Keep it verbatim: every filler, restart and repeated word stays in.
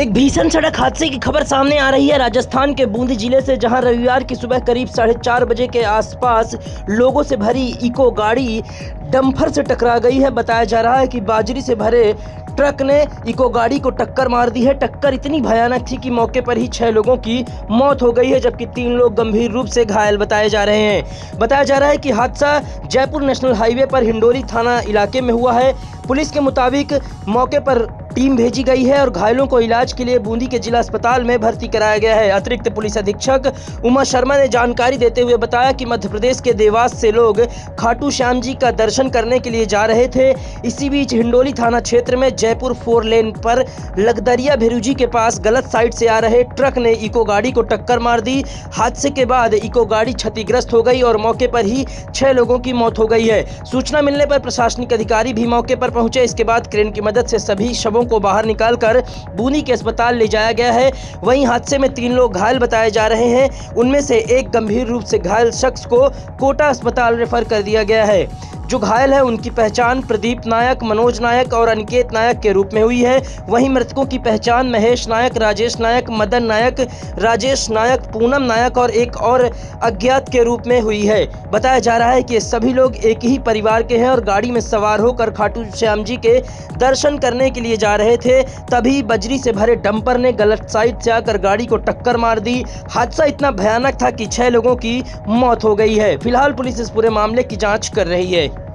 एक भीषण सड़क हादसे की खबर सामने आ रही है राजस्थान के बूंदी जिले से, जहां रविवार की सुबह करीब साढ़े चार बजे के आसपास लोगों से भरी इको गाड़ी डंपर से टकरा गई है। बताया जा रहा है कि बाजरी से भरे ट्रक ने इको गाड़ी को टक्कर मार दी है। टक्कर इतनी भयानक थी कि मौके पर ही छह लोगों की मौत हो गई है, जबकि तीन लोग गंभीर रूप से घायल बताए जा रहे हैं। बताया जा रहा है कि हादसा जयपुर नेशनल हाईवे पर हिंडोली थाना इलाके में हुआ है। पुलिस के मुताबिक मौके पर टीम भेजी गई है और घायलों को इलाज के लिए बूंदी के जिला अस्पताल में भर्ती कराया गया है। अतिरिक्त पुलिस अधीक्षक उमा शर्मा ने जानकारी देते हुए बताया कि मध्य प्रदेश के देवास से लोग खाटू श्याम जी का दर्शन करने के लिए जा रहे थे। इसी बीच हिंडोली थाना क्षेत्र में जयपुर फोर लेन पर लगदरिया भैरूजी के पास गलत साइड से आ रहे ट्रक ने इको गाड़ी को टक्कर मार दी। हादसे के बाद इको गाड़ी क्षतिग्रस्त हो गई और मौके पर ही छह लोगों की मौत हो गई है। सूचना मिलने पर प्रशासनिक अधिकारी भी मौके पर पहुंचे। इसके बाद क्रेन की मदद से सभी शवों को बाहर निकालकर बूंदी के अस्पताल ले जाया गया है। वहीं हादसे में तीन लोग घायल बताए जा रहे हैं, उनमें से एक गंभीर रूप से घायल शख्स को कोटा अस्पताल रेफर कर दिया गया है। जो घायल है उनकी पहचान प्रदीप नायक, मनोज नायक और अनिकेत नायक के रूप में हुई है। वहीं मृतकों की पहचान महेश नायक, राजेश नायक, मदन नायक, राजेश नायक, पूनम नायक और एक और अज्ञात के रूप में हुई है। बताया जा रहा है कि सभी लोग एक ही परिवार के हैं और गाड़ी में सवार होकर खाटू श्याम जी के दर्शन करने के लिए जा रहे थे, तभी बजरी से भरे डंपर ने गलत साइड से आकर गाड़ी को टक्कर मार दी। हादसा इतना भयानक था कि छह लोगों की मौत हो गई है। फिलहाल पुलिस इस पूरे मामले की जाँच कर रही है।